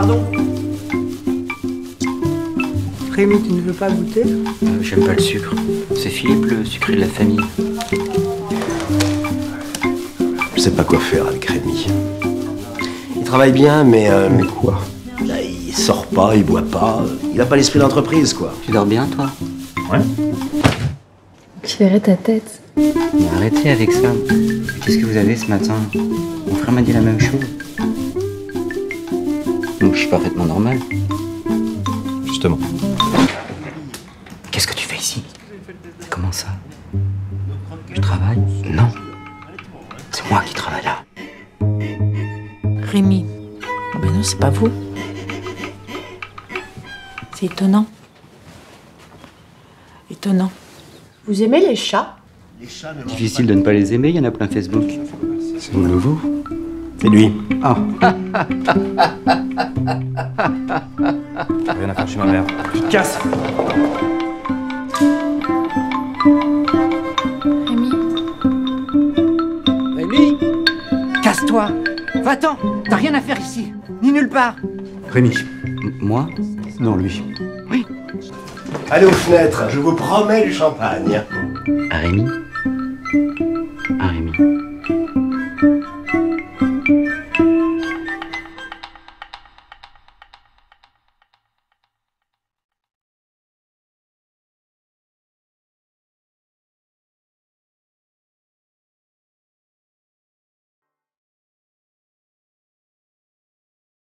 pardon. Rémy, tu ne veux pas goûter? J'aime pas le sucre. C'est Philippe, le sucré de la famille. Je sais pas quoi faire avec Rémy. Il travaille bien, mais quoi? Là, il sort pas, il boit pas. Il a pas l'esprit d'entreprise, quoi. Tu dors bien, toi? Ouais. Tu verrais ta tête. Arrêtez avec ça. Qu'est-ce que vous avez ce matin? Mon frère m'a dit la même chose. Donc je suis parfaitement normal. Justement. Qu'est-ce que tu fais ici? Comment ça? Je travaille? Non. C'est moi qui travaille là. Rémy. Oh ben non, c'est pas vous. C'est étonnant. Étonnant. Vous aimez les chats? Difficile de ne pas les aimer, il y en a plein Facebook. C'est mon nouveau. C'est lui. Ah. Rien à faire chez ma mère. Je te casse. Rémy. Rémy. Casse-toi. Va-t'en. T'as rien à faire ici. Ni nulle part. Rémy. Moi? Non, lui. Oui. Allez aux fenêtres, je vous promets du champagne. À Rémy.